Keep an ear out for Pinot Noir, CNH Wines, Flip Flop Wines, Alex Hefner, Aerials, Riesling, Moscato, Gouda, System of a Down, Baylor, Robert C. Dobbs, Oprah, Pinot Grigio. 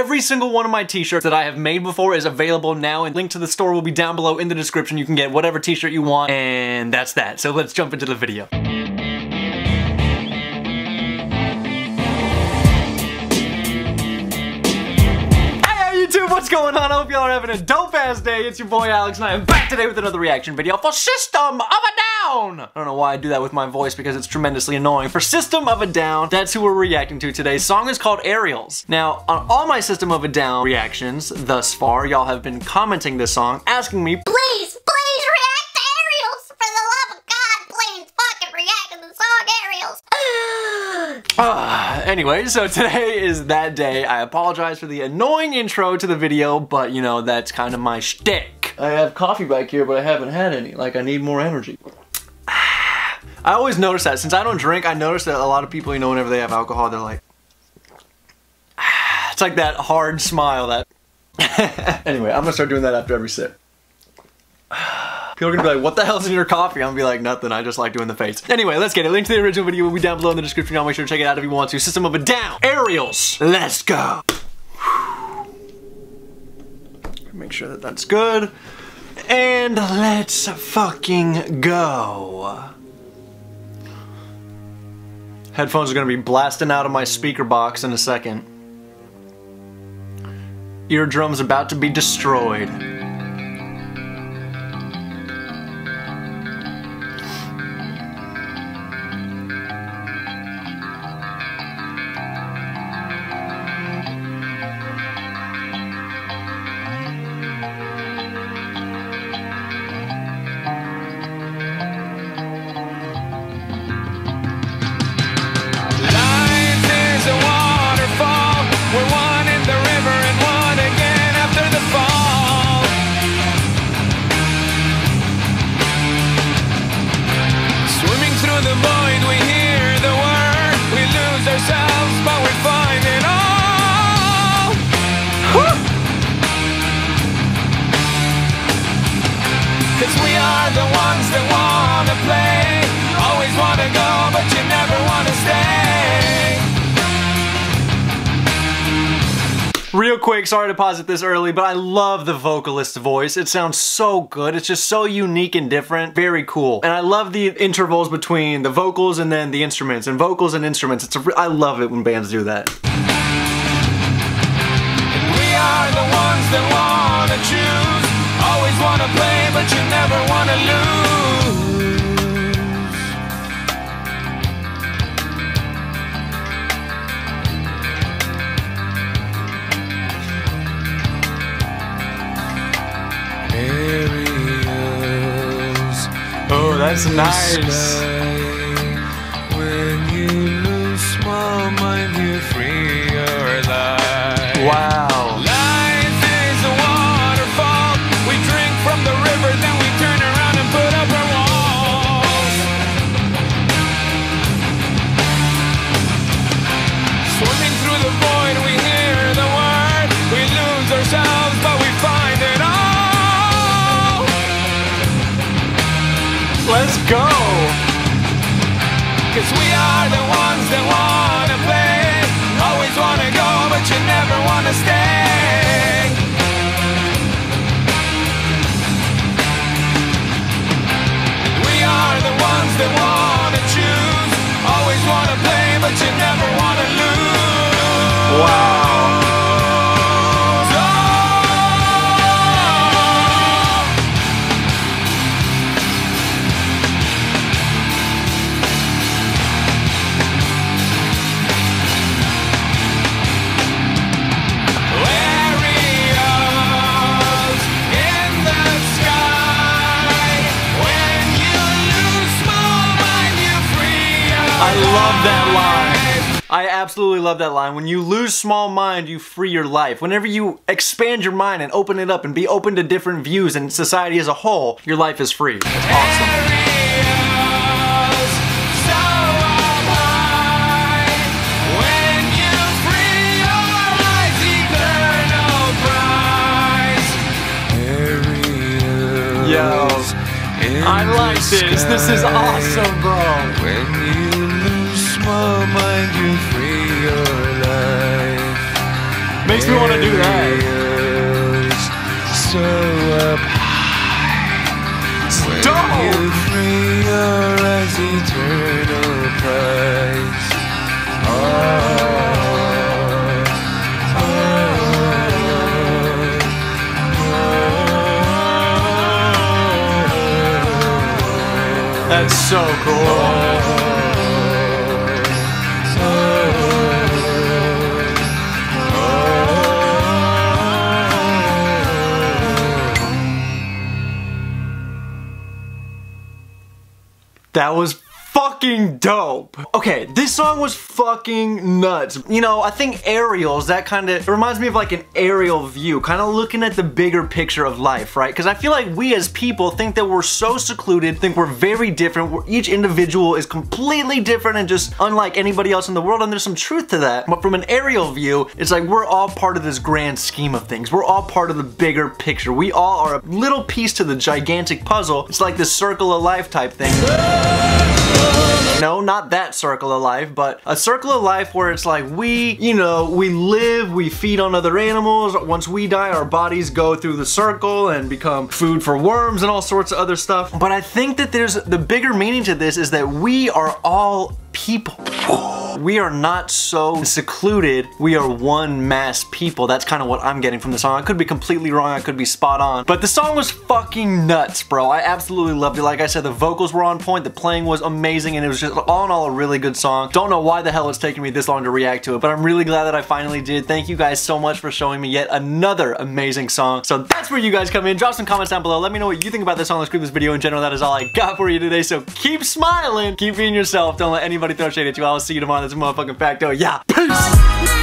Every single one of my t-shirts that I have made before is available now, and link to the store will be down below in the description. You can get whatever t-shirt you want, and that's that. So let's jump into the video. What's going on? I hope y'all are having a dope ass day. It's your boy Alex, and I am back today with another reaction video for System of a Down! I don't know why I do that with my voice because it's tremendously annoying. For System of a Down, that's who we're reacting to today. Song is called Aerials. Now, on all my System of a Down reactions thus far, y'all have been commenting this song, asking me, please, please react to Aerials! For the love of God, please fucking react to the song Aerials! Anyway, so today is that day. I apologize for the annoying intro to the video, but you know, that's kind of my shtick. I have coffee back here, but I haven't had any. Like, I need more energy. I always notice that. Since I don't drink, I notice that a lot of people, you know, whenever they have alcohol, they're like... It's like that hard smile that... Anyway, I'm gonna start doing that after every sip. People are gonna be like, what the hell's in your coffee? I'm gonna be like, nothing, I just like doing the face. Anyway, let's get it. Link to the original video will be down below in the description. I'll make sure to check it out if you want to. System of a Down, Aerials, let's go. Make sure that that's good. And let's fucking go. Headphones are gonna be blasting out of my speaker box in a second. Eardrums about to be destroyed. The ones that wanna play, you always wanna go, but you never wanna stay. Real quick, sorry to pause it this early, but I love the vocalist's voice. It sounds so good. It's just so unique and different. Very cool. And I love the intervals between the vocals and then the instruments, and vocals and instruments. I love it when bands do that. And we are the ones that wanna choose, always wanna play, but you never wanna lose. Oh, that's nice. When you lose small mind, you free your life. Wow. Let's go! 'Cause we are the ones that wanna play, always wanna go, but you never wanna stay. We are the ones that wanna choose, always wanna play, but you never wanna lose. Wow! I absolutely love that line. When you lose small mind, you free your life. Whenever you expand your mind and open it up and be open to different views and society as a whole, your life is free. That's awesome. Aerials, so am I. When you free your life's eternal prize. Aerials. Yo, I like this. This is awesome, bro. When you mind, you free your life. Makes me want to do that. So up high. Stop! You free your eyes, eternal prize. That's so cool. That was fucking dope. Okay, this song was fucking nuts. You know, I think Aerials, that kind of reminds me of like an aerial view, kind of looking at the bigger picture of life, right? Because I feel like we as people think that we're so secluded, think we're very different, where each individual is completely different and just unlike anybody else in the world, and there's some truth to that. But from an aerial view, it's like we're all part of this grand scheme of things. We're all part of the bigger picture. We all are a little piece to the gigantic puzzle. It's like the circle of life type thing. No, not that circle of life, but a circle of life where it's like we, you know, we live, we feed on other animals. Once we die, our bodies go through the circle and become food for worms and all sorts of other stuff. But I think that there's the bigger meaning to this is that we are all people. We are not so secluded, we are one mass people. That's kind of what I'm getting from the song. I could be completely wrong, I could be spot on, but the song was fucking nuts, bro. I absolutely loved it. Like I said, the vocals were on point, the playing was amazing, and it was just all in all a really good song. Don't know why the hell it's taking me this long to react to it, but I'm really glad that I finally did. Thank you guys so much for showing me yet another amazing song. So that's where you guys come in. Drop some comments down below. Let me know what you think about this song. Let's creep this video in general. That is all I got for you today, so keep smiling, keep being yourself. Don't let anybody throw shade at you. I'll see you tomorrow. That's a motherfucking facto. Yeah. Peace.